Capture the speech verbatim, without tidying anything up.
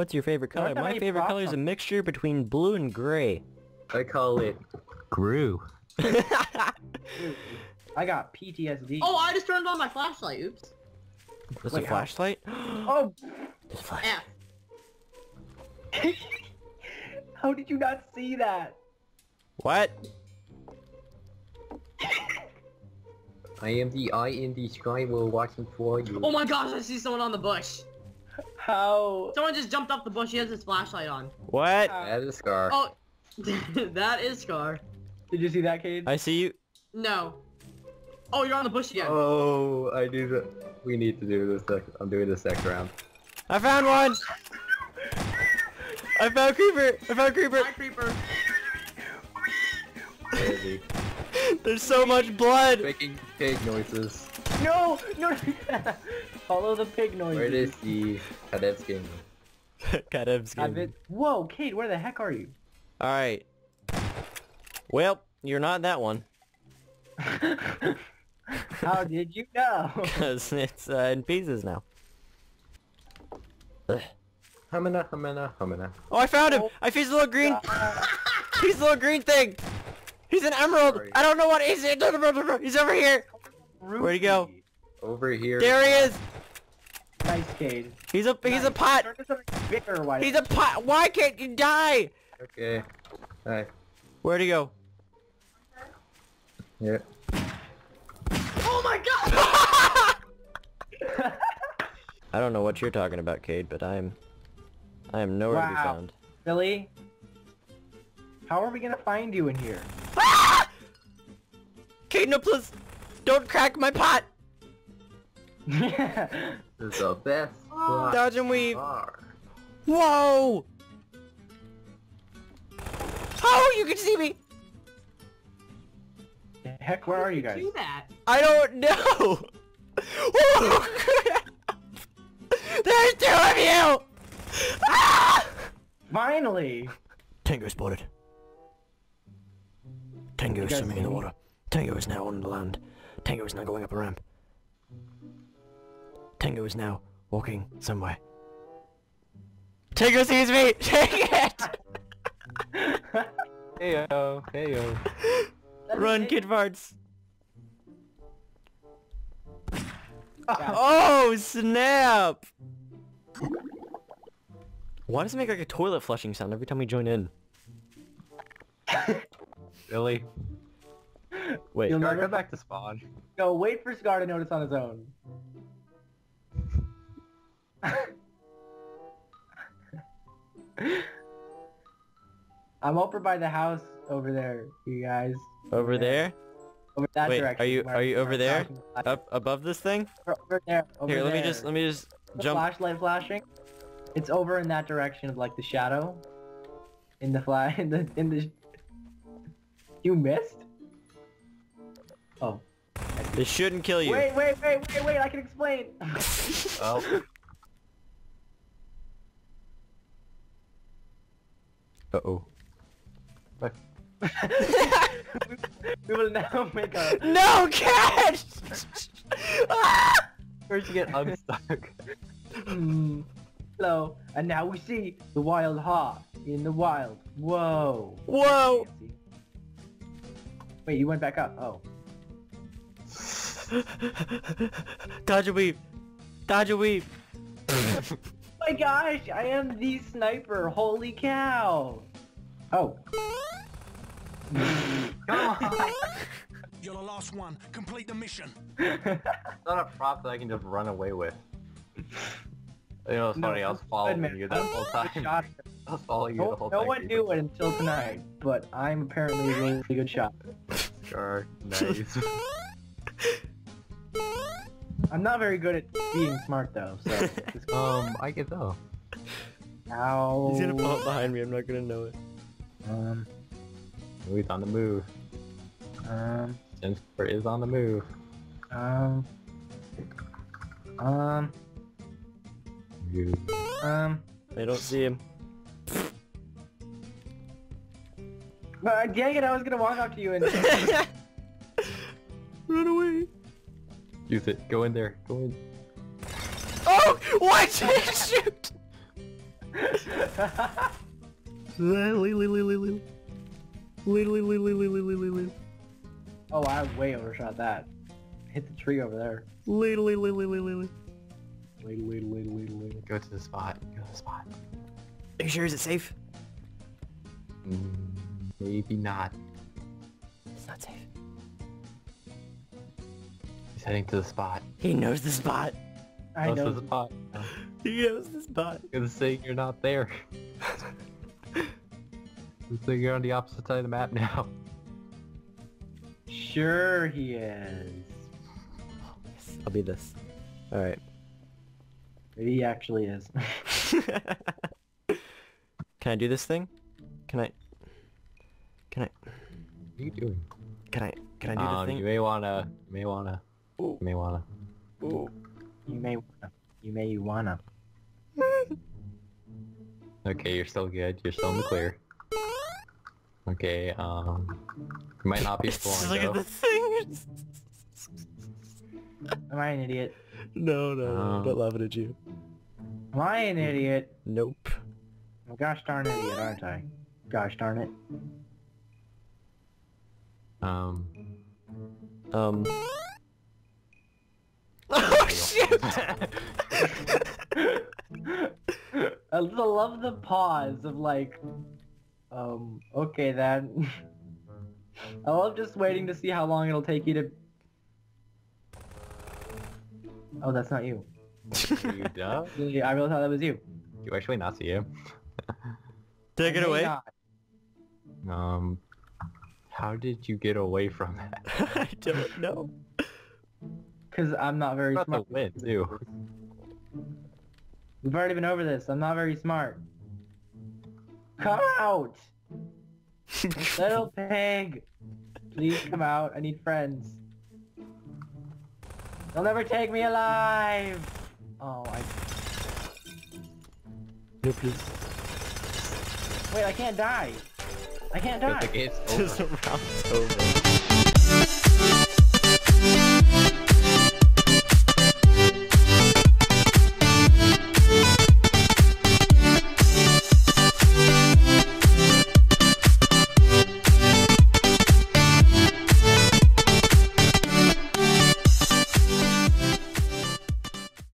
What's your favorite color? My favorite color is a mixture between blue and gray. I call it Gru. I got P T S D. Oh, I just turned on my flashlight. Oops. What's a flashlight? Oh. There's a flashlight. Yeah. How did you not see that? What? I am the eye in the sky. We're watching for you. Oh my gosh! I see someone on the bush. How? Someone just jumped off the bush. He has his flashlight on. What? How? That is Scar. Oh, that is Scar. Did you see that, Cade? I see you. No. Oh, you're on the bush again. Oh, I do the. We need to do this. Next... I'm doing this next round. I found one. I found Creeper. I found Creeper. Hi, Creeper. Crazy. There's so much blood! Making pig noises. No! No! Follow the pig noises. Where is the Kadev's game? Kadev's game. Whoa, Kate, where the heck are you? Alright. Well, you're not that one. How did you know? Because it's uh, in pieces now. Humana, humana, humana. Oh, I found him! Oh. I found the little green... Uh, he's the little green thing! He's an emerald! Sorry. I don't know what he's in. He's over here! Ruby. Where'd he go? Over here. There he is! Nice, Cade. He's a- he's nice. a pot! Bigger, why he's a pot! Why can't you die? Okay. Alright. Where'd he go? Yeah. Oh my god! I don't know what you're talking about, Cade, but I'm- I am nowhere wow. to be found. Really? How are we gonna find you in here? Ah! Kate, no, please! Don't crack my pot! This is the best oh, dodge and weave! Are. Whoa! Oh, you can see me! The heck, where How are you guys? Do that? I don't know! There's two of you! Ah! Finally! Tango spotted. Tango is swimming in the water. Tango is now on the land. Tango is now going up a ramp. Tango is now walking somewhere. Tango sees me! Take it! Heyo, heyo. Run, kid farts. Oh, snap! Why does it make like a toilet flushing sound every time we join in? Really? Wait. You'll never go back to spawn. No, wait for Scar to notice on his own. I'm over by the house over there, you guys. Over, over there? there? Over that wait, direction. Are you are you over there? Up above this thing? We're over there. Over Here, let there. me just let me just the jump. Flashlight flashing. It's over in that direction of like the shadow. In the fly in the in the You missed? Oh. This shouldn't kill you. Wait, wait, wait, wait, wait, I can explain! Oh. Uh-oh. We will now make a... No, catch! Where'd you get unstuck? Mm. Hello, and now we see the wild heart in the wild. Whoa. Whoa! Wait, you went back up. Oh. Dodge a weave. Dodge a weave. Oh my gosh, I am the sniper. Holy cow. Oh. Come on. You're the last one. Complete the mission. It's not a prop that I can just run away with. You know, somebody no, else following you that whole time. I was following you no, the whole no time. No one knew it until tonight, but I'm apparently a really good shot. Sure, nice. I'm not very good at being smart though, so... Just... Um, I can tell. Ow. He's gonna pop behind me, I'm not gonna know it. Um... He's on the move. Um... Jensper is on the move. Um... Um... You. Um... I don't see him. Uh, dang it, I was gonna walk up to you and... Run away! Use it. Go in there. Go in. Oh! What? Shoot! Oh, I way overshot that. Hit the tree over there. Little, little, little, little, little. Little, little, little, little, little. Go to the spot. Go to the spot. Are you sure? Is it safe? Mm, maybe not. It's not safe. He's heading to the spot. He knows the spot. I knows know the spot. He knows the spot. Good thing you're not there. Good thing you're on the opposite side of the map now. Sure he is. Oh, yes. I'll be this. All right. Maybe he actually is. Can I do this thing? Can I? Can I? What are you doing? Can I? Can I do um, this thing? You may wanna. You may wanna. Ooh. You may wanna. Ooh. You may wanna. You may you wanna. Okay, you're still good. You're still in the clear. Okay, um, you might not be full on. Look at this thing. Am I an idiot? No, no, um, no, don't laugh at you. Am I an idiot? Nope. I'm a gosh darn idiot, aren't I? Gosh darn it. Um. Um. Oh shit! I love the pause of like. Um, okay then. I love just waiting to see how long it'll take you to... Oh, that's not you. Are you dumb? I really thought that was you. You actually not see you. Take it away. Not. Um, how did you get away from that? I don't know. Cause I'm not very smart. About the win, too. We've already been over this. I'm not very smart. Come out! Little pig! Please come out, I need friends. They'll never take me alive! Oh, I... No, please. Wait, I can't die! I can't die! But the game's over. This round's over.